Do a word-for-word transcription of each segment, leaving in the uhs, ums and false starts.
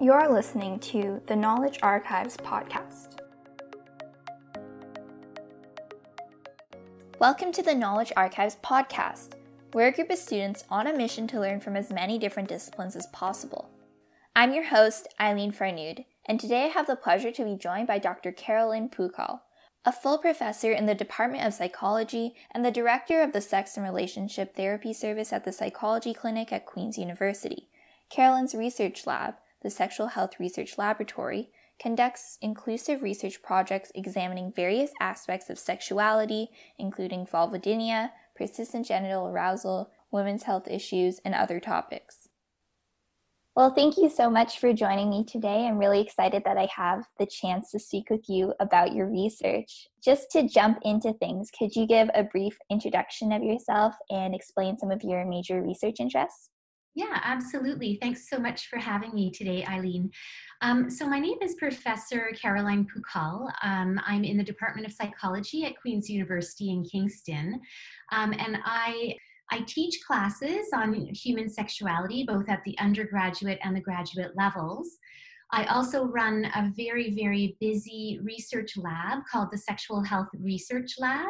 You're listening to The Knowledge Archives podcast. Welcome to The Knowledge Archives podcast. We're a group of students on a mission to learn from as many different disciplines as possible. I'm your host, Ayleen Farnood, and today I have the pleasure to be joined by Doctor Caroline Pukall, a full professor in the Department of Psychology and the director of the Sex and Relationship Therapy Service at the Psychology Clinic at Queen's University. Caroline's research lab, the Sexual Health Research Laboratory, conducts inclusive research projects examining various aspects of sexuality, including vulvodynia, persistent genital arousal, women's health issues, and other topics. Well, thank you so much for joining me today. I'm really excited that I have the chance to speak with you about your research. Just to jump into things, could you give a brief introduction of yourself and explain some of your major research interests? Yeah, absolutely. Thanks so much for having me today, Ayleen. Um, so my name is Professor Caroline Pukall. Um, I'm in the Department of Psychology at Queen's University in Kingston, um, and I, I teach classes on human sexuality, both at the undergraduate and the graduate levels. I also run a very, very busy research lab called the Sexual Health Research Lab.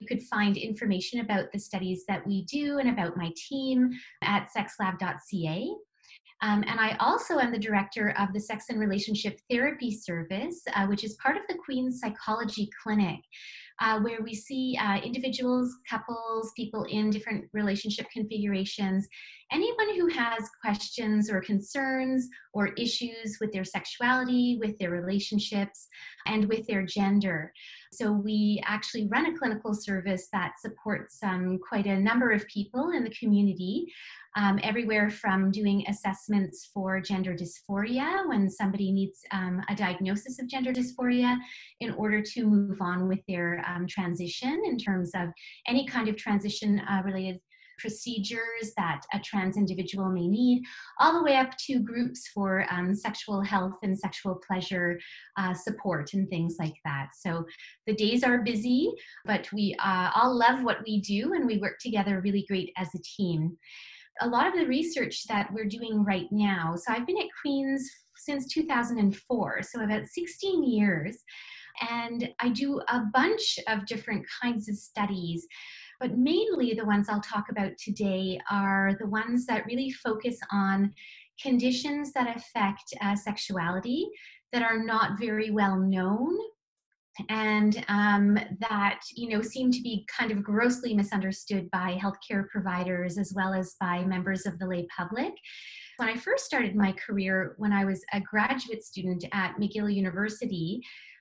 You could find information about the studies that we do and about my team at sex lab dot c a. Um, and I also am the director of the Sex and Relationship Therapy Service, uh, which is part of the Queen's Psychology Clinic, uh, where we see uh, individuals, couples, people in different relationship configurations, anyone who has questions or concerns or issues with their sexuality, with their relationships, and with their gender. So we actually run a clinical service that supports um, quite a number of people in the community, um, everywhere from doing assessments for gender dysphoria when somebody needs um, a diagnosis of gender dysphoria in order to move on with their um, transition, in terms of any kind of transition uh, related procedures that a trans individual may need, all the way up to groups for um, sexual health and sexual pleasure uh, support and things like that. So the days are busy, but we uh, all love what we do, and we work together really great as a team. A lot of the research that we're doing right now, so I've been at Queen's since two thousand four, so about sixteen years, and I do a bunch of different kinds of studies. But mainly the ones I'll talk about today are the ones that really focus on conditions that affect uh, sexuality that are not very well known, and um, that, you know, seem to be kind of grossly misunderstood by healthcare providers as well as by members of the lay public. When I first started my career, when I was a graduate student at McGill University,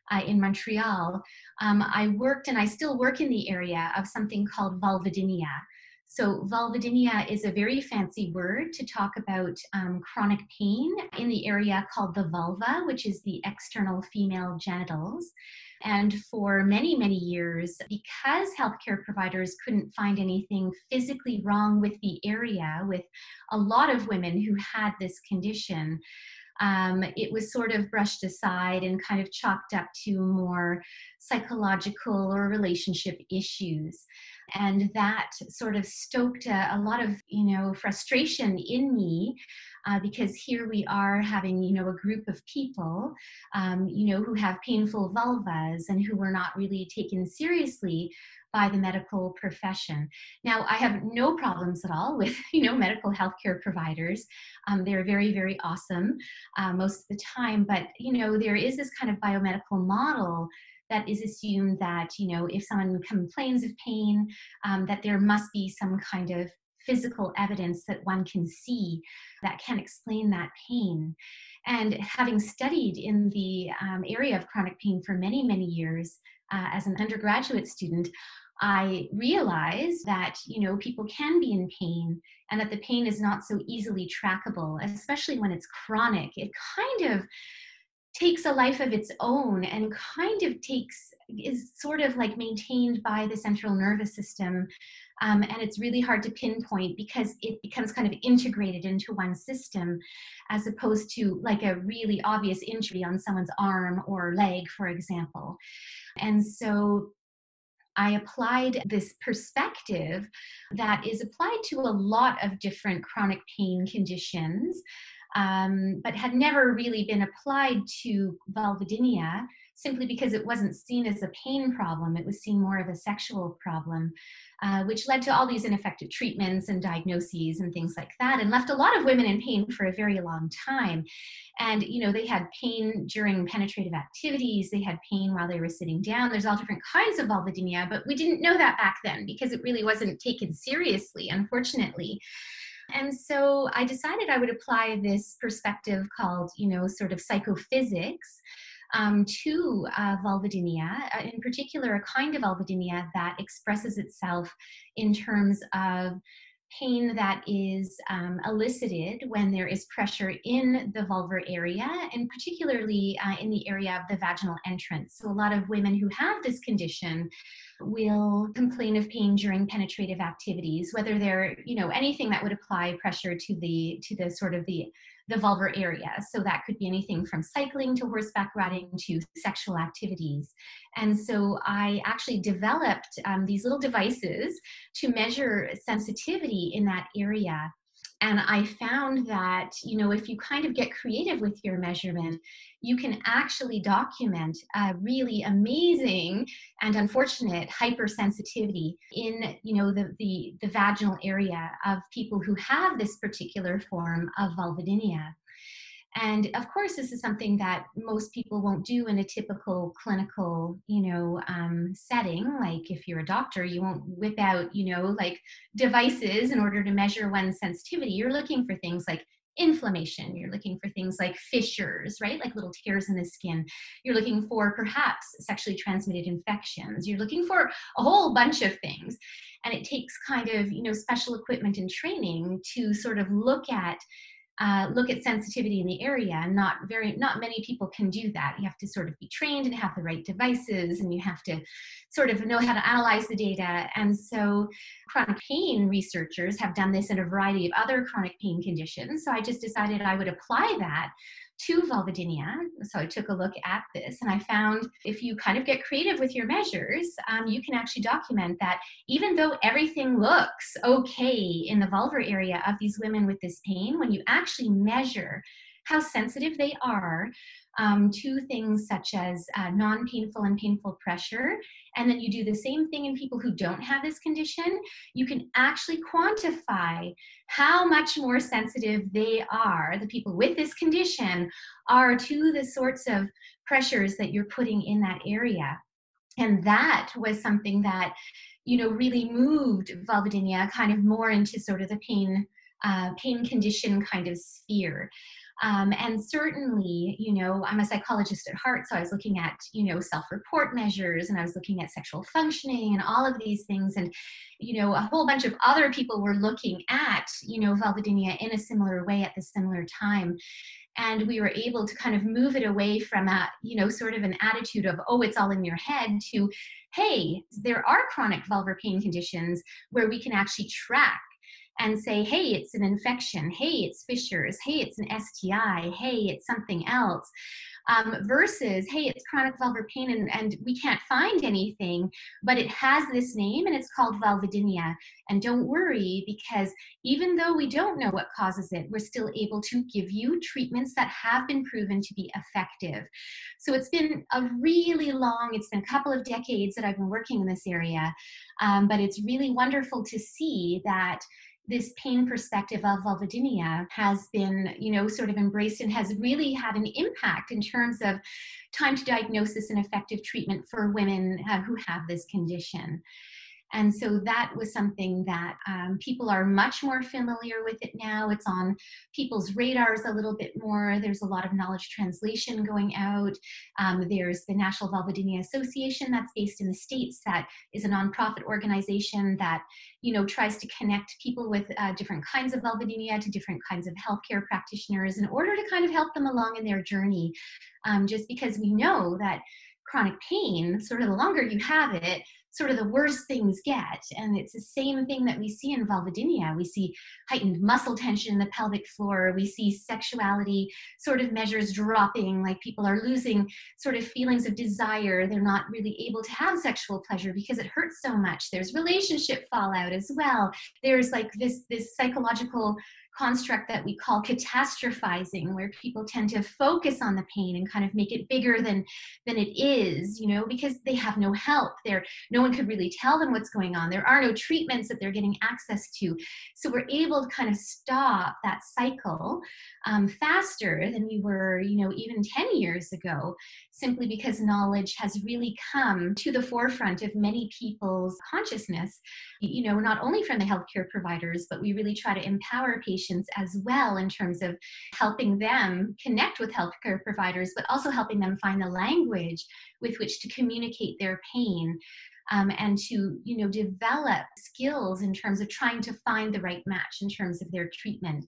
Uh, in Montreal, um, I worked, and I still work in the area of something called vulvodynia. So vulvodynia is a very fancy word to talk about um, chronic pain in the area called the vulva, which is the external female genitals. And for many, many years, because healthcare providers couldn't find anything physically wrong with the area, with a lot of women who had this condition, Um, it was sort of brushed aside and kind of chalked up to more psychological or relationship issues. And that sort of stoked a, a lot of, you know, frustration in me, uh, because here we are having, you know, a group of people, um, you know, who have painful vulvas and who were not really taken seriously by the medical profession. Now, I have no problems at all with, you know, medical healthcare providers. Um, they're very, very awesome uh, most of the time, but, you know, there is this kind of biomedical model that is assumed that, you know, if someone complains of pain, um, that there must be some kind of physical evidence that one can see that can explain that pain. And having studied in the um, area of chronic pain for many, many years uh, as an undergraduate student, I realized that, you know, people can be in pain, and that the pain is not so easily trackable, especially when it's chronic. It kind of takes a life of its own, and kind of takes, is sort of like maintained by the central nervous system. Um, and it's really hard to pinpoint because it becomes kind of integrated into one system, as opposed to like a really obvious injury on someone's arm or leg, for example. And so I applied this perspective that is applied to a lot of different chronic pain conditions, um, but had never really been applied to vulvodynia simply because it wasn't seen as a pain problem. It was seen more of a sexual problem, uh, which led to all these ineffective treatments and diagnoses and things like that, and left a lot of women in pain for a very long time. And, you know, they had pain during penetrative activities, they had pain while they were sitting down. There's all different kinds of vulvodynia, but we didn't know that back then because it really wasn't taken seriously, unfortunately. And so I decided I would apply this perspective called, you know, sort of psychophysics Um, to uh, vulvodynia, uh, in particular a kind of vulvodynia that expresses itself in terms of pain that is um, elicited when there is pressure in the vulvar area, and particularly uh, in the area of the vaginal entrance. So a lot of women who have this condition will complain of pain during penetrative activities, whether they're, you know, anything that would apply pressure to the, to the sort of the the vulvar area. So that could be anything from cycling to horseback riding to sexual activities. And so I actually developed um, these little devices to measure sensitivity in that area. And I found that, you know, if you kind of get creative with your measurement, you can actually document a really amazing and unfortunate hypersensitivity in, you know, the, the, the vaginal area of people who have this particular form of vulvodynia. And of course, this is something that most people won't do in a typical clinical, you know, um, setting. Like if you're a doctor, you won't whip out, you know, like devices in order to measure one's sensitivity. You're looking for things like inflammation. You're looking for things like fissures, right? Like little tears in the skin. You're looking for perhaps sexually transmitted infections. You're looking for a whole bunch of things. And it takes kind of, you know, special equipment and training to sort of look at Uh, look at sensitivity in the area. Not very, not many people can do that. You have to sort of be trained and have the right devices, and you have to sort of know how to analyze the data. And so chronic pain researchers have done this in a variety of other chronic pain conditions. So I just decided I would apply that to vulvodynia. So I took a look at this, and I found if you kind of get creative with your measures, um, you can actually document that even though everything looks okay in the vulvar area of these women with this pain, when you actually measure how sensitive they are um, to things such as uh, non-painful and painful pressure, and then you do the same thing in people who don't have this condition, you can actually quantify how much more sensitive they are, the people with this condition, are to the sorts of pressures that you're putting in that area. And that was something that, you know, really moved vulvodynia kind of more into sort of the pain, uh, pain condition kind of sphere. Um, and certainly, you know, I'm a psychologist at heart, so I was looking at, you know, self-report measures, and I was looking at sexual functioning and all of these things. And, you know, a whole bunch of other people were looking at, you know, vulvodynia in a similar way at the similar time. And we were able to kind of move it away from a, you know, sort of an attitude of, oh, it's all in your head, to, hey, there are chronic vulvar pain conditions where we can actually track and say, hey, it's an infection, hey, it's fissures, hey, it's an S T I, hey, it's something else, um, versus, hey, it's chronic vulvar pain and, and we can't find anything, but it has this name and it's called vulvodynia. And don't worry, because even though we don't know what causes it, we're still able to give you treatments that have been proven to be effective. So it's been a really long, it's been a couple of decades that I've been working in this area, um, but it's really wonderful to see that this pain perspective of vulvodynia has been, you know, sort of embraced and has really had an impact in terms of time to diagnosis and effective treatment for women uh, who have this condition. And so that was something that um, people are much more familiar with it now. It's on people's radars a little bit more. There's a lot of knowledge translation going out. Um, there's the National Vulvodynia Association that's based in the States, that is a nonprofit organization that, you know, tries to connect people with uh, different kinds of vulvodynia to different kinds of healthcare practitioners in order to kind of help them along in their journey. Um, just because we know that chronic pain, sort of the longer you have it, sort of the worse things get. And it's the same thing that we see in vulvodynia. We see heightened muscle tension in the pelvic floor. We see sexuality sort of measures dropping, like people are losing sort of feelings of desire. They're not really able to have sexual pleasure because it hurts so much. There's relationship fallout as well. There's like this, this psychological construct that we call catastrophizing, where people tend to focus on the pain and kind of make it bigger than than it is, you know, because they have no help. There, no one could really tell them what's going on. There are no treatments that they're getting access to. So we're able to kind of stop that cycle um, faster than we were, you know, even ten years ago, simply because knowledge has really come to the forefront of many people's consciousness, you know, not only from the healthcare providers, but we really try to empower patients as well in terms of helping them connect with healthcare providers, but also helping them find the language with which to communicate their pain. Um, and to, you know, develop skills in terms of trying to find the right match in terms of their treatment.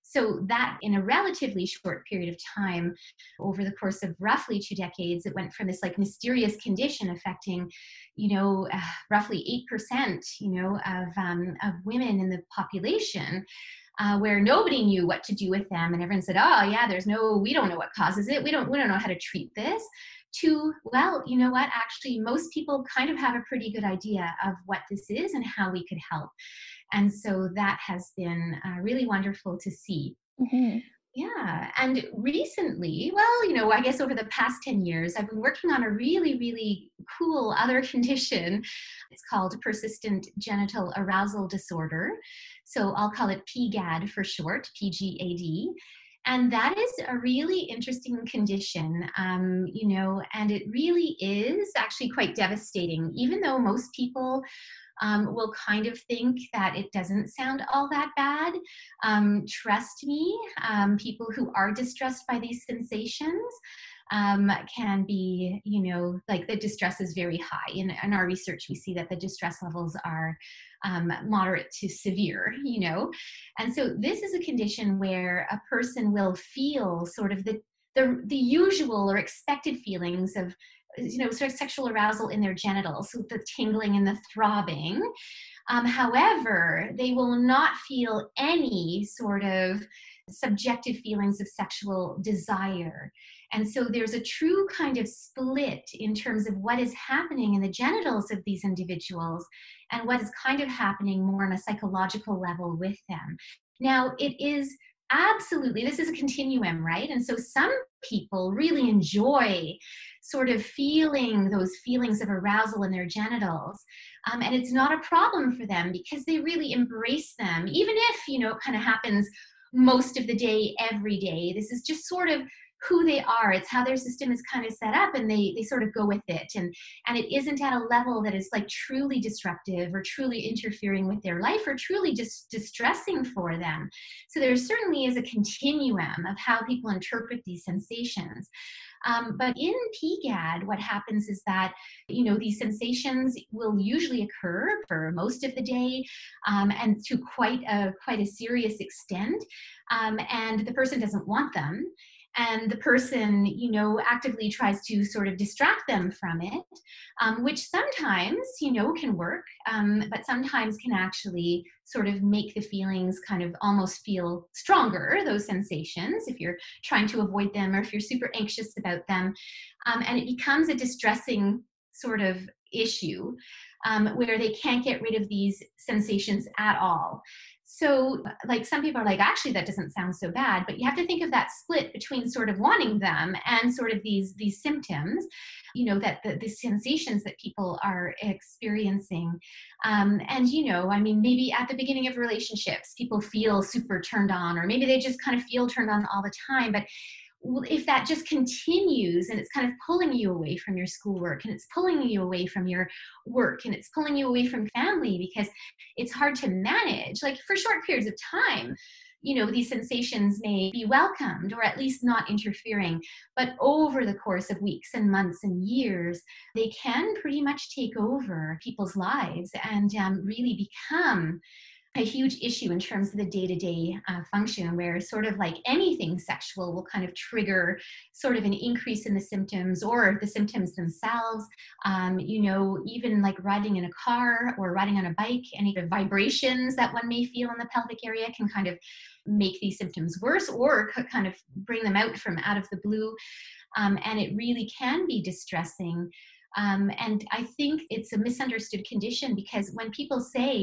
So that in a relatively short period of time, over the course of roughly two decades, it went from this like mysterious condition affecting, you know, uh, roughly eight percent, you know, of, um, of women in the population, Uh, where nobody knew what to do with them, and everyone said, oh yeah, there's no, we don't know what causes it, we don't we don't know how to treat this, to, well, you know what, actually most people kind of have a pretty good idea of what this is and how we could help. And so that has been uh, really wonderful to see. Mm-hmm. Yeah, and recently, well, you know, I guess over the past ten years, I've been working on a really, really cool other condition. It's called Persistent Genital Arousal Disorder. So I'll call it P G A D for short, P G A D. And that is a really interesting condition, um, you know, and it really is actually quite devastating, even though most people Um, will kind of think that it doesn't sound all that bad. Um, trust me, um, people who are distressed by these sensations um, can be, you know, like the distress is very high. In, in our research, we see that the distress levels are Um, moderate to severe, you know. And so this is a condition where a person will feel sort of the the, the usual or expected feelings of, you know, sort of sexual arousal in their genitals, so the tingling and the throbbing. Um, however, they will not feel any sort of subjective feelings of sexual desire. And so there's a true kind of split in terms of what is happening in the genitals of these individuals and what is kind of happening more on a psychological level with them. Now, it is absolutely, this is a continuum, right? And so some people really enjoy sort of feeling those feelings of arousal in their genitals. Um, and it's not a problem for them because they really embrace them, even if, you know, it kind of happens most of the day, every day. This is just sort of who they are. It's how their system is kind of set up, and they they sort of go with it. And, and it isn't at a level that is like truly disruptive or truly interfering with their life or truly just distressing for them. So there certainly is a continuum of how people interpret these sensations. Um, but in P G A D, what happens is that, you know, these sensations will usually occur for most of the day um, and to quite a, quite a serious extent. Um, and the person doesn't want them. And the person, you know, actively tries to sort of distract them from it, um, which sometimes, you know, can work, um, but sometimes can actually sort of make the feelings kind of almost feel stronger, those sensations, if you're trying to avoid them or if you're super anxious about them. Um, and it becomes a distressing sort of issue um, where they can't get rid of these sensations at all. So like some people are like, actually, that doesn't sound so bad, but you have to think of that split between sort of wanting them and sort of these, these symptoms, you know, that the, the sensations that people are experiencing. Um, and, you know, I mean, maybe at the beginning of relationships, people feel super turned on, or maybe they just kind of feel turned on all the time. But if that just continues and it's kind of pulling you away from your schoolwork, and it's pulling you away from your work, and it's pulling you away from family because it's hard to manage, like for short periods of time, you know, these sensations may be welcomed or at least not interfering, but over the course of weeks and months and years, they can pretty much take over people's lives and um, really become a huge issue in terms of the day-to-day uh, function, where sort of like anything sexual will kind of trigger sort of an increase in the symptoms or the symptoms themselves. Um, you know, even like riding in a car or riding on a bike, any of the vibrations that one may feel in the pelvic area can kind of make these symptoms worse or kind of bring them out from out of the blue. Um, and it really can be distressing. Um, and I think it's a misunderstood condition, because when people say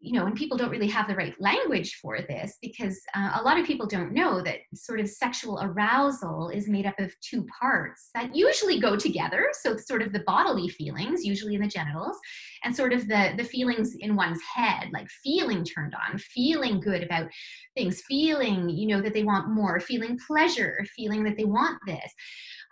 you know, and people don't really have the right language for this, because uh, a lot of people don't know that sort of sexual arousal is made up of two parts that usually go together. So it's sort of the bodily feelings, usually in the genitals, and sort of the, the feelings in one's head, like feeling turned on, feeling good about things, feeling, you know, that they want more, feeling pleasure, feeling that they want this.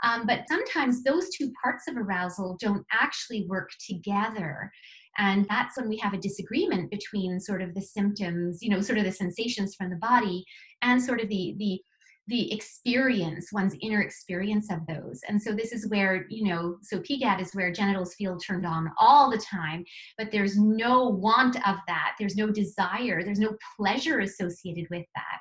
Um, but sometimes those two parts of arousal don't actually work together. And that's when we have a disagreement between sort of the symptoms, you know, sort of the sensations from the body and sort of the, the, the experience, one's inner experience of those. And so this is where, you know, so P G A D is where genitals feel turned on all the time, but there's no want of that. There's no desire. There's no pleasure associated with that.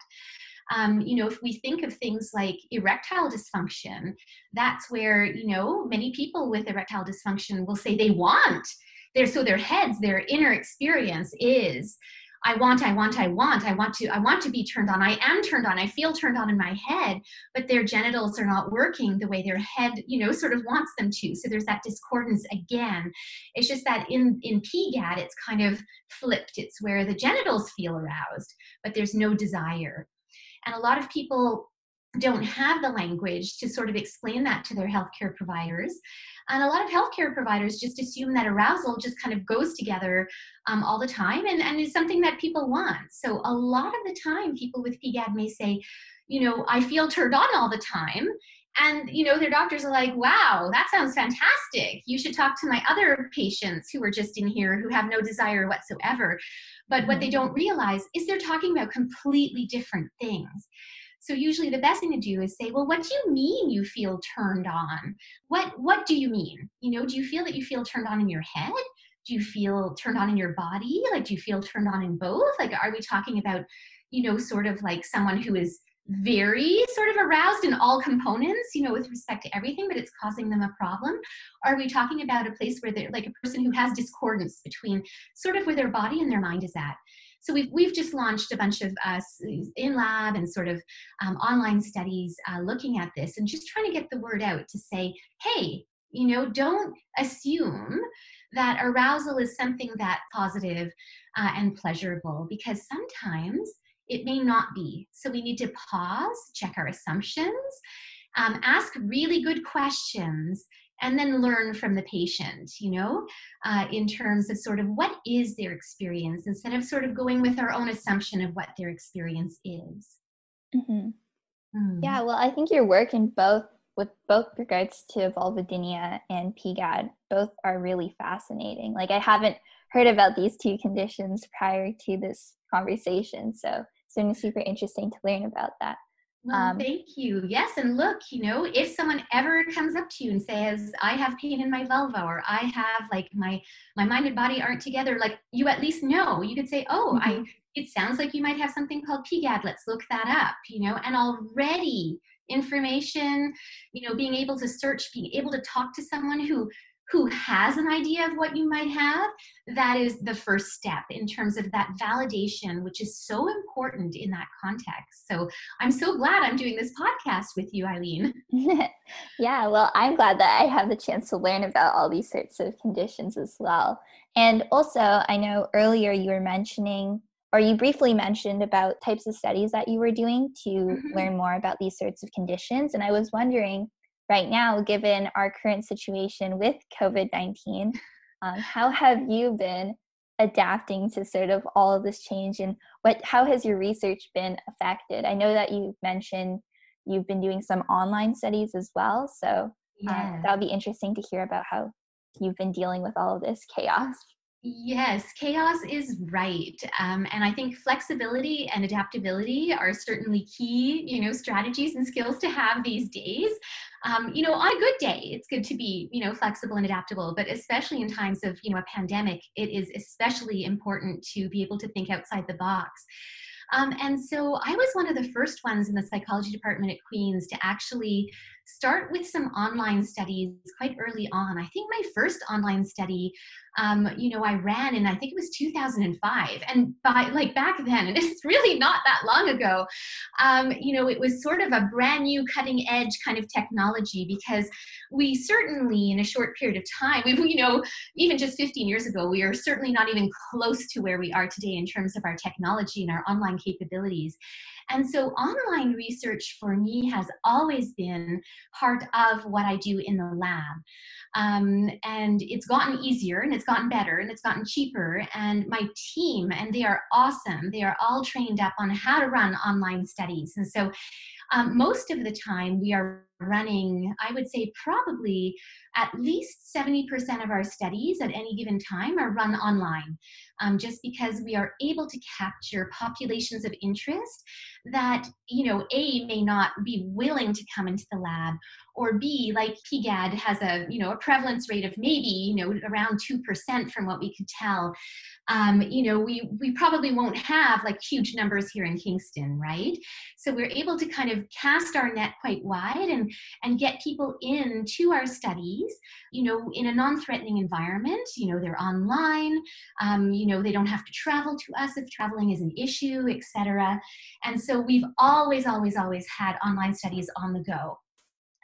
Um, you know, if we think of things like erectile dysfunction, that's where, you know, many people with erectile dysfunction will say they want. They're, so their heads, their inner experience is, I want, I want, I want, I want to, I want to be turned on. I am turned on. I feel turned on in my head, but their genitals are not working the way their head, you know, sort of wants them to. So there's that discordance again. It's just that in, in P G A D, it's kind of flipped. It's where the genitals feel aroused, but there's no desire. And a lot of people don't have the language to sort of explain that to their healthcare providers. And a lot of healthcare providers just assume that arousal just kind of goes together um, all the time and, and is something that people want. So a lot of the time, people with P G A D may say, you know, I feel turned on all the time. And, you know, their doctors are like, wow, that sounds fantastic. You should talk to my other patients who are just in here who have no desire whatsoever. But what they don't realize is they're talking about completely different things. So usually the best thing to do is say, well, what do you mean you feel turned on? What, what do you mean? You know, do you feel that you feel turned on in your head? Do you feel turned on in your body? Like, do you feel turned on in both? Like, are we talking about, you know, sort of like someone who is very sort of aroused in all components, you know, with respect to everything, but it's causing them a problem? Are we talking about a place where they're like a person who has discordance between sort of where their body and their mind is at? So we've, we've just launched a bunch of uh, in-lab and sort of um, online studies uh, looking at this and just trying to get the word out to say, hey, you know, don't assume that arousal is something that's positive uh, and pleasurable, because sometimes it may not be. So we need to pause, check our assumptions, um, ask really good questions, and then learn from the patient, you know, uh, in terms of sort of what is their experience, instead of sort of going with our own assumption of what their experience is. Mm-hmm. Mm. Yeah, well, I think your work in both, with both regards to vulvodynia and P G A D, both are really fascinating. Like, I haven't heard about these two conditions prior to this conversation, so it's been super interesting to learn about that. Well, thank you. Yes. And look, you know, if someone ever comes up to you and says, I have pain in my vulva, or I have like my, my mind and body aren't together, like, you at least know, you could say, oh, mm-hmm. I, it sounds like you might have something called P G A D. Let's look that up, you know, and already information, you know, being able to search, being able to talk to someone who, who has an idea of what you might have, that is the first step in terms of that validation, which is so important in that context. So I'm so glad I'm doing this podcast with you, Ayleen. Yeah, well, I'm glad that I have the chance to learn about all these sorts of conditions as well. And also, I know earlier you were mentioning, or you briefly mentioned about types of studies that you were doing to mm-hmm. learn more about these sorts of conditions. And I was wondering, right now, given our current situation with COVID nineteen, um, how have you been adapting to sort of all of this change, and what, how has your research been affected? I know that you mentioned you've been doing some online studies as well, so yeah. um, that would be interesting to hear about how you've been dealing with all of this chaos. Yes, chaos is right. Um, and I think flexibility and adaptability are certainly key, you know, strategies and skills to have these days. Um, you know, on a good day, it's good to be, you know, flexible and adaptable, but especially in times of, you know, a pandemic, it is especially important to be able to think outside the box. Um, and so I was one of the first ones in the psychology department at Queen's to actually start with some online studies quite early on. I think my first online study, um, you know, I ran in, I think it was two thousand five. And by like back then, and it's really not that long ago, um, you know, it was sort of a brand new cutting edge kind of technology, because we certainly in a short period of time, we, you know, even just fifteen years ago, we are certainly not even close to where we are today in terms of our technology and our online capabilities. And so online research for me has always been part of what I do in the lab. Um, and it's gotten easier, and it's gotten better, and it's gotten cheaper. And my team, and they are awesome, they are all trained up on how to run online studies. And so um, most of the time we are running, I would say probably at least seventy percent of our studies at any given time are run online, um, just because we are able to capture populations of interest that, you know, A, may not be willing to come into the lab, or B, like P GAD has a, you know, a prevalence rate of maybe, you know, around two percent from what we could tell. Um, you know, we, we probably won't have like huge numbers here in Kingston, right? So we're able to kind of cast our net quite wide and, and get people in to our studies, you know, in a non-threatening environment. You know, they're online, um, you know, they don't have to travel to us if traveling is an issue, et cetera. And so we've always, always, always had online studies on the go.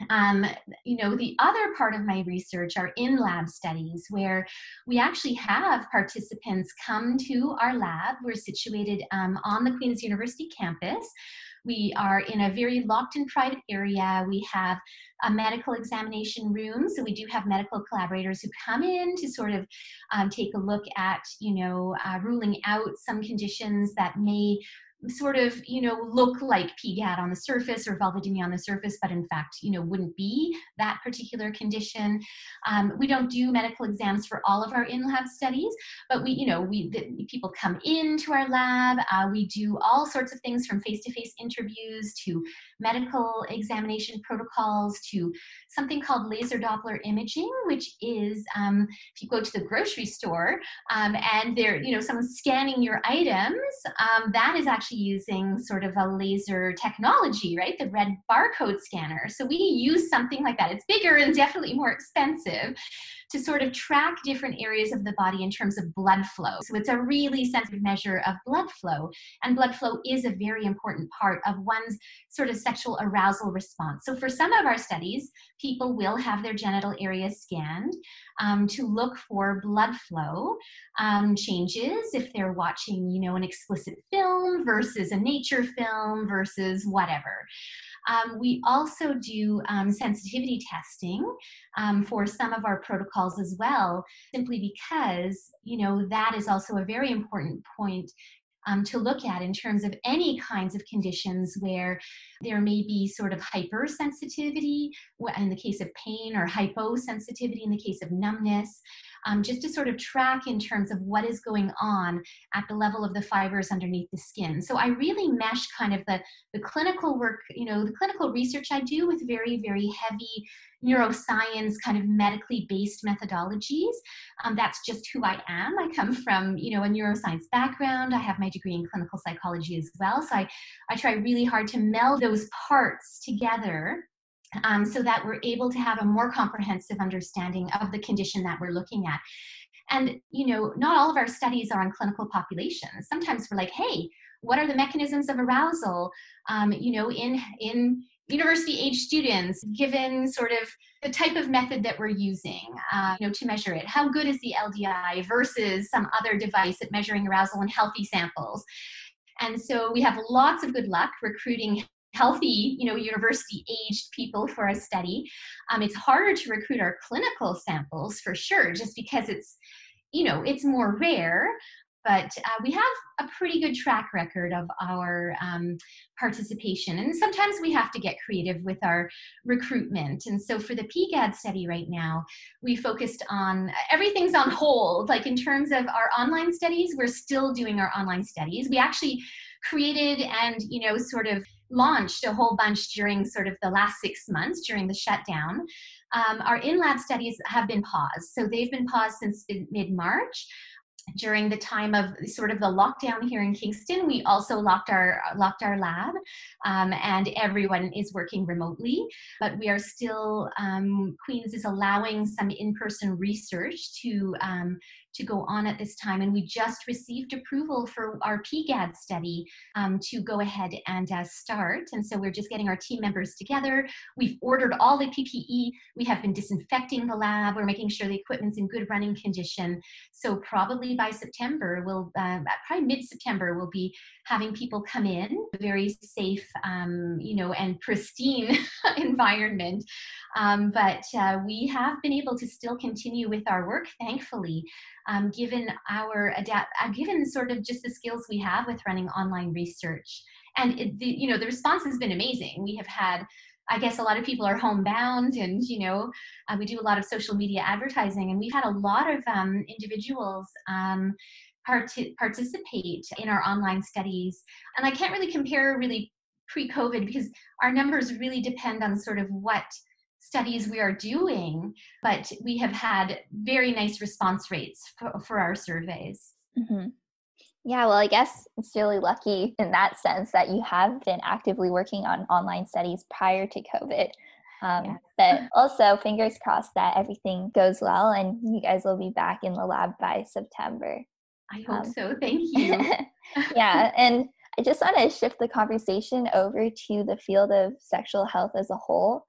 Um, you know, the other part of my research are in-lab studies, where we actually have participants come to our lab. We're situated um, on the Queen's University campus. We are in a very locked-in private area. We have a medical examination room, so we do have medical collaborators who come in to sort of um, take a look at, you know, uh, ruling out some conditions that may sort of, you know, look like P GAD on the surface or vulvodynia on the surface, but in fact, you know, wouldn't be that particular condition. Um, we don't do medical exams for all of our in-lab studies, but we, you know, we the, people come into our lab. Uh, we do all sorts of things, from face-to-face interviews to medical examination protocols to something called laser Doppler imaging, which is um, if you go to the grocery store um, and they're, you know, someone's scanning your items, um, that is actually using sort of a laser technology, right? The red barcode scanner. So we use something like that. It's bigger and definitely more expensive to sort of track different areas of the body in terms of blood flow. So it's a really sensitive measure of blood flow, and blood flow is a very important part of one's sort of sexual arousal response. So for some of our studies, people will have their genital areas scanned um, to look for blood flow um, changes if they're watching, you know, an explicit film versus a nature film versus whatever. Um, we also do um, sensitivity testing um, for some of our protocols as well, simply because, you know, that is also a very important point um, to look at in terms of any kinds of conditions where there may be sort of hypersensitivity in the case of pain, or hyposensitivity in the case of numbness, um, just to sort of track in terms of what is going on at the level of the fibers underneath the skin. So I really mesh kind of the, the clinical work, you know, the clinical research I do with very, very heavy neuroscience kind of medically based methodologies. Um, that's just who I am. I come from, you know, a neuroscience background. I have my degree in clinical psychology as well. So I, I try really hard to meld those parts together Um, so that we're able to have a more comprehensive understanding of the condition that we're looking at. And, you know, not all of our studies are on clinical populations. Sometimes we're like, hey, what are the mechanisms of arousal, um, you know, in, in university-age students, given sort of the type of method that we're using, uh, you know, to measure it? How good is the L D I versus some other device at measuring arousal in healthy samples? And so we have lots of good luck recruiting healthy, you know, university-aged people for a study. Um, it's harder to recruit our clinical samples for sure, just because it's, you know, it's more rare. But uh, we have a pretty good track record of our um, participation. And sometimes we have to get creative with our recruitment. And so for the P GAD study right now, we focused on, everything's on hold. Like in terms of our online studies, we're still doing our online studies. We actually created and, you know, sort of launched a whole bunch during sort of the last six months during the shutdown. Um, our in-lab studies have been paused. So they've been paused since mid-March. during the time of sort of the lockdown here in Kingston, we also locked our locked our lab, um, and everyone is working remotely. But we are still, um, Queen's is allowing some in-person research to um, to go on at this time, and we just received approval for our P GAD study um, to go ahead and uh, start. And so we're just getting our team members together. We've ordered all the P P E. We have been disinfecting the lab. We're making sure the equipment's in good running condition. So probably by September, we'll uh, probably mid-September, we'll be having people come in, a very safe, um, you know, and pristine environment. Um, but uh, we have been able to still continue with our work, thankfully. Um, given our adapt, uh, given sort of just the skills we have with running online research, and it, the, you know, the response has been amazing. We have had, I guess, a lot of people are homebound, and you know, uh, we do a lot of social media advertising, and we've had a lot of um, individuals um, part participate in our online studies. And I can't really compare really pre-COVID because our numbers really depend on sort of what studies we are doing, but we have had very nice response rates for, for our surveys. Mm-hmm. Yeah, well, I guess it's really lucky in that sense that you have been actively working on online studies prior to COVID. Um, yeah. But also, fingers crossed that everything goes well and you guys will be back in the lab by September. I hope um, so. Thank you. Yeah, and I just want to shift the conversation over to the field of sexual health as a whole.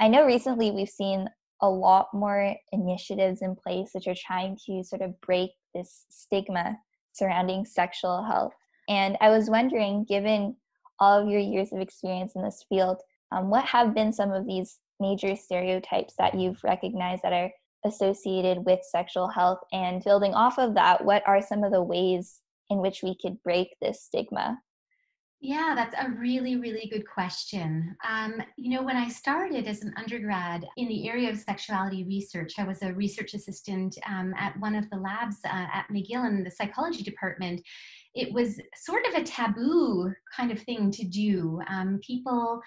I know recently we've seen a lot more initiatives in place which are trying to sort of break this stigma surrounding sexual health. And I was wondering, given all of your years of experience in this field, um, what have been some of these major stereotypes that you've recognized that are associated with sexual health? And building off of that, what are some of the ways in which we could break this stigma? Yeah, that's a really, really good question. Um, you know, when I started as an undergrad in the area of sexuality research, I was a research assistant um, at one of the labs uh, at McGill in the psychology department. It was sort of a taboo kind of thing to do. Um, people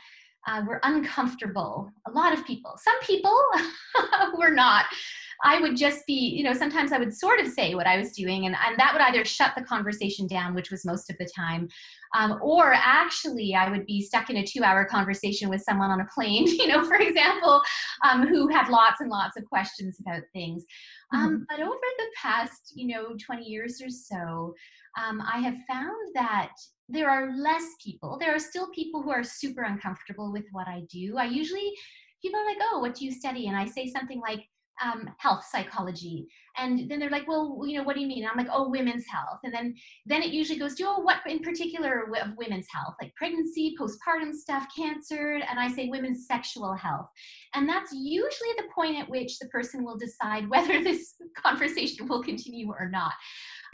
uh, were uncomfortable. A lot of people. Some people were not. I would just be, you know, sometimes I would sort of say what I was doing, and, and that would either shut the conversation down, which was most of the time, um, or actually I would be stuck in a two-hour conversation with someone on a plane, you know, for example, um, who had lots and lots of questions about things. Mm-hmm. Um, but over the past, you know, twenty years or so, um, I have found that there are less people. There are still people who are super uncomfortable with what I do. I usually, people are like, oh, what do you study? And I say something like, Um, health psychology. And then they're like, well, you know, what do you mean? And I'm like, oh, women's health. And then, then it usually goes to, oh, what in particular of women's health, like pregnancy, postpartum stuff, cancer. And I say women's sexual health. And that's usually the point at which the person will decide whether this conversation will continue or not.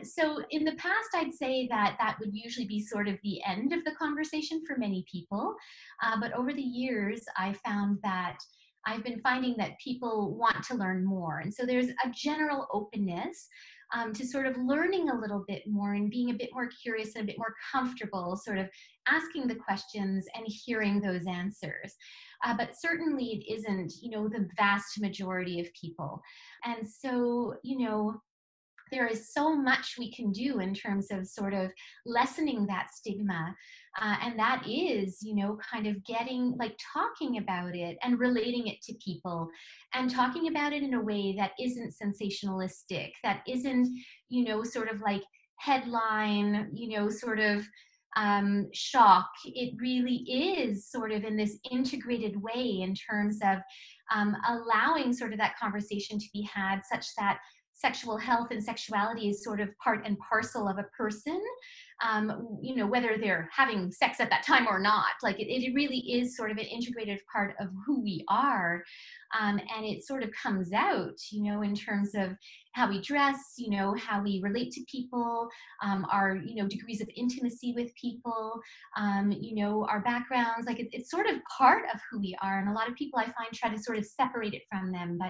So in the past, I'd say that that would usually be sort of the end of the conversation for many people. Uh, but over the years, I found that I've been finding that people want to learn more. And so there's a general openness um, to sort of learning a little bit more and being a bit more curious and a bit more comfortable sort of asking the questions and hearing those answers. Uh, but certainly it isn't, you know, the vast majority of people. And so, you know, there is so much we can do in terms of sort of lessening that stigma. Uh, and that is, you know, kind of getting, like talking about it and relating it to people and talking about it in a way that isn't sensationalistic, that isn't, you know, sort of like headline, you know, sort of um, shock. It really is sort of in this integrated way in terms of um, allowing sort of that conversation to be had such that sexual health and sexuality is sort of part and parcel of a person, um, you know, whether they're having sex at that time or not. Like it, it really is sort of an integrated part of who we are. Um, and it sort of comes out, you know, in terms of how we dress, you know, how we relate to people, um, our, you know, degrees of intimacy with people, um, you know, our backgrounds. Like it, it's sort of part of who we are. And a lot of people I find try to sort of separate it from them, but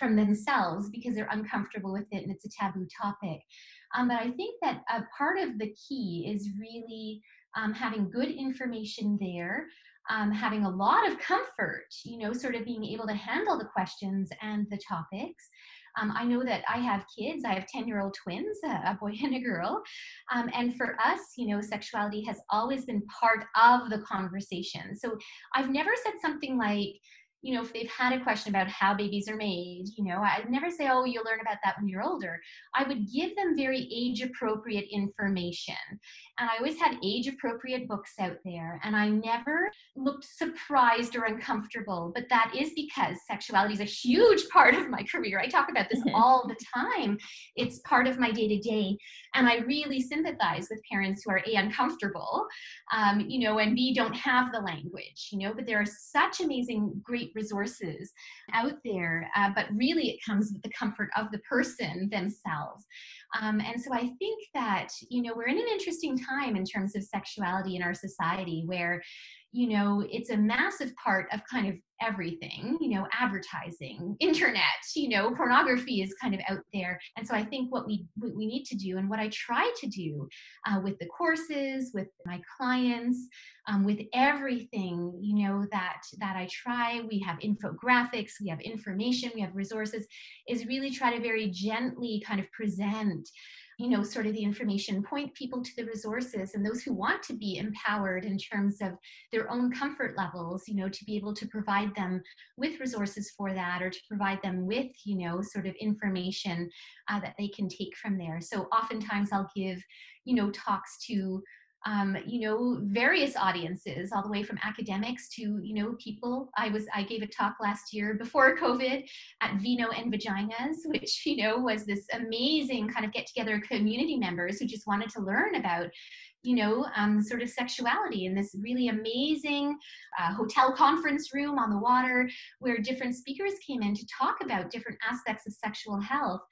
from themselves because they're uncomfortable with it and it's a taboo topic. Um, but I think that a part of the key is really um, having good information there, um, having a lot of comfort, you know, sort of being able to handle the questions and the topics, Um, I know that I have kids. I have ten-year-old twins, a boy and a girl. Um, and for us, you know, sexuality has always been part of the conversation. So I've never said something like, you know, if they've had a question about how babies are made, you know, I'd never say, oh, you'll learn about that when you're older. I would give them very age-appropriate information. And I always had age-appropriate books out there, and I never looked surprised or uncomfortable. But that is because sexuality is a huge part of my career. I talk about this mm-hmm. all the time. It's part of my day-to-day. And I really sympathize with parents who are A, uncomfortable, um, you know, and B, don't have the language, you know, but there are such amazing, great resources out there, uh, but really it comes with the comfort of the person themselves. Um, and so I think that, you know, we're in an interesting time in terms of sexuality in our society where, you know, it's a massive part of kind of everything, you know, advertising, internet, you know, pornography is kind of out there. And so I think what we what we need to do, and what I try to do uh, with the courses, with my clients, um, with everything, you know, that, that I try, we have infographics, we have information, we have resources, is really try to very gently kind of present, you know, sort of the information, point people to the resources, and those who want to be empowered in terms of their own comfort levels, you know, to be able to provide them with resources for that, or to provide them with, you know, sort of information uh, that they can take from there. So oftentimes I'll give, you know, talks to, Um, you know, various audiences, all the way from academics to, you know, people. I was, I gave a talk last year before COVID at Vino and Vaginas, which, you know, was this amazing kind of get together community members who just wanted to learn about, you know, um, sort of sexuality in this really amazing uh, hotel conference room on the water, where different speakers came in to talk about different aspects of sexual health.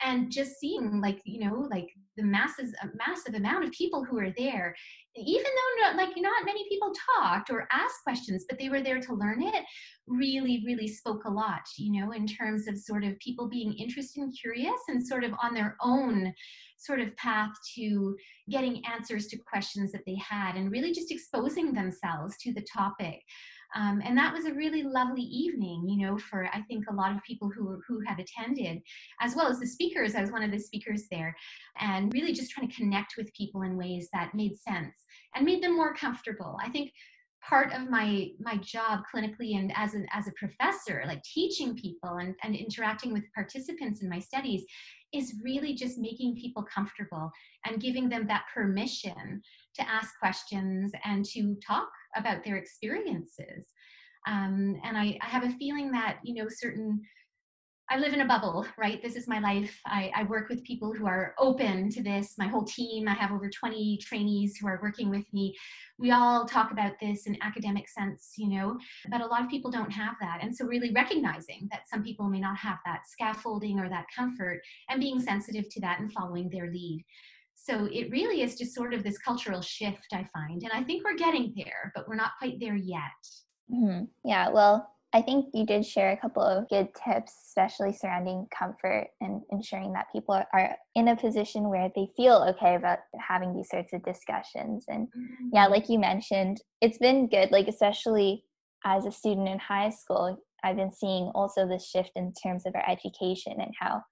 And just seeing, like, you know, like the masses, a massive amount of people who are there, even though, not, like, not many people talked or asked questions, but they were there to learn it, really, really spoke a lot, you know, in terms of sort of people being interested and curious and sort of on their own sort of path to getting answers to questions that they had, and really just exposing themselves to the topic. Um, and that was a really lovely evening, you know, for, I think, a lot of people who, who had attended, as well as the speakers. I was one of the speakers there, and really just trying to connect with people in ways that made sense and made them more comfortable. I think part of my, my job clinically and as an, as a professor, like teaching people and, and interacting with participants in my studies, is really just making people comfortable and giving them that permission to ask questions and to talk about their experiences. Um, and I, I have a feeling that, you know, certain, I live in a bubble, right? This is my life. I, I work with people who are open to this. My whole team, I have over twenty trainees who are working with me. We all talk about this in academic sense, you know, but a lot of people don't have that. And so really recognizing that some people may not have that scaffolding or that comfort, and being sensitive to that and following their lead. So it really is just sort of this cultural shift, I find. And I think we're getting there, but we're not quite there yet. Mm-hmm. Yeah, well, I think you did share a couple of good tips, especially surrounding comfort and ensuring that people are in a position where they feel okay about having these sorts of discussions. And mm-hmm. yeah, like you mentioned, it's been good, like especially as a student in high school, I've been seeing also this shift in terms of our education, and how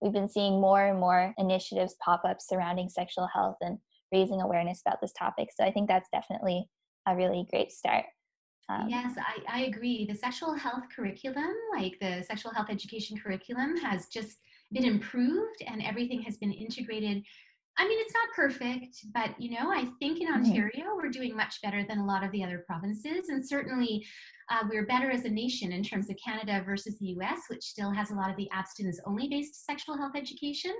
we've been seeing more and more initiatives pop up surrounding sexual health and raising awareness about this topic. So I think that's definitely a really great start. Um, yes, I, I agree. The sexual health curriculum, like the sexual health education curriculum, has just been improved, and everything has been integrated. I mean, it's not perfect, but, you know, I think in Ontario, mm-hmm. we're doing much better than a lot of the other provinces. And certainly uh, we're better as a nation in terms of Canada versus the U S, which still has a lot of the abstinence-only based sexual health education,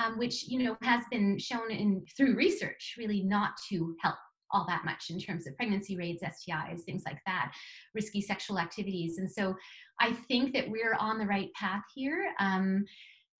um, which, you know, has been shown in through research really not to help all that much in terms of pregnancy rates, S T Is, things like that, risky sexual activities. And so I think that we're on the right path here. Um,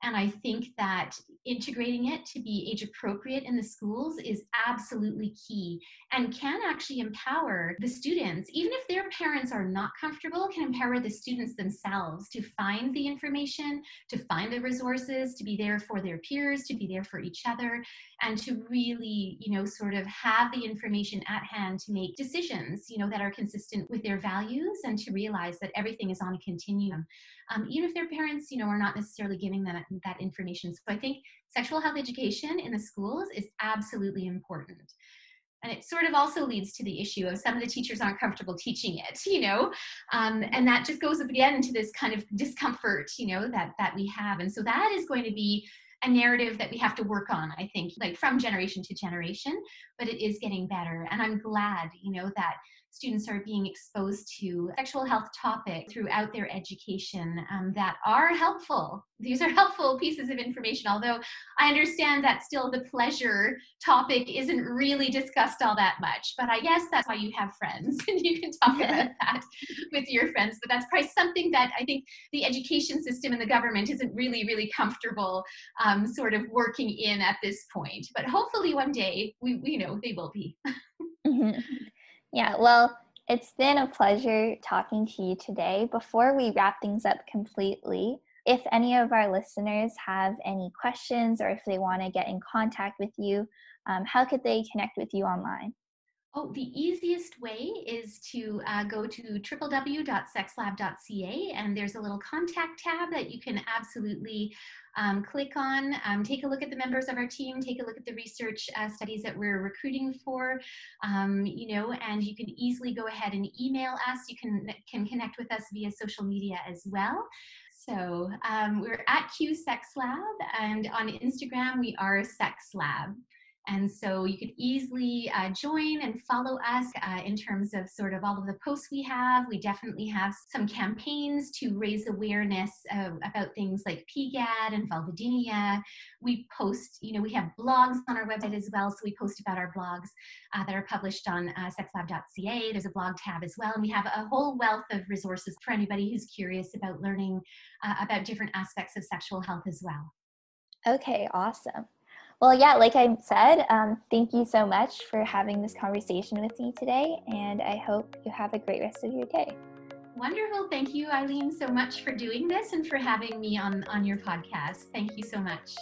and I think that integrating it to be age appropriate in the schools is absolutely key, and can actually empower the students, even if their parents are not comfortable can empower the students themselves to find the information, to find the resources, to be there for their peers, to be there for each other, and to really, you know, sort of have the information at hand to make decisions, you know, that are consistent with their values, and to realize that everything is on a continuum, um, even if their parents, you know, are not necessarily giving them that, that information. So I think sexual health education in the schools is absolutely important. And it sort of also leads to the issue of some of the teachers aren't comfortable teaching it, you know, um, and that just goes again into this kind of discomfort, you know, that, that we have. And so that is going to be a narrative that we have to work on, I think, like from generation to generation, but it is getting better. And I'm glad, you know, that students are being exposed to sexual health topics throughout their education um, that are helpful. These are helpful pieces of information, although I understand that still the pleasure topic isn't really discussed all that much. But I guess that's why you have friends and you can talk about that with your friends. But that's probably something that I think the education system and the government isn't really, really comfortable um, sort of working in at this point. But hopefully one day, we, we know they will be. Mm-hmm. Yeah, well, it's been a pleasure talking to you today. Before we wrap things up completely, if any of our listeners have any questions or if they want to get in contact with you, um, how could they connect with you online? Oh, the easiest way is to uh, go to w w w dot sexlab dot c a, and there's a little contact tab that you can absolutely um, click on, um, take a look at the members of our team, take a look at the research uh, studies that we're recruiting for, um, you know, and you can easily go ahead and email us. You can, can connect with us via social media as well. So um, we're at QSexLab, and on Instagram, we are SexLab. And so you could easily uh, join and follow us uh, in terms of sort of all of the posts we have. We definitely have some campaigns to raise awareness uh, about things like P G A D and vulvodynia. We post, you know, we have blogs on our website as well. So we post about our blogs uh, that are published on uh, sexlab dot c a. There's a blog tab as well. And we have a whole wealth of resources for anybody who's curious about learning uh, about different aspects of sexual health as well. Okay, awesome. Well, yeah, like I said, um, thank you so much for having this conversation with me today, and I hope you have a great rest of your day. Wonderful. Thank you, Ayleen, so much for doing this and for having me on, on your podcast. Thank you so much.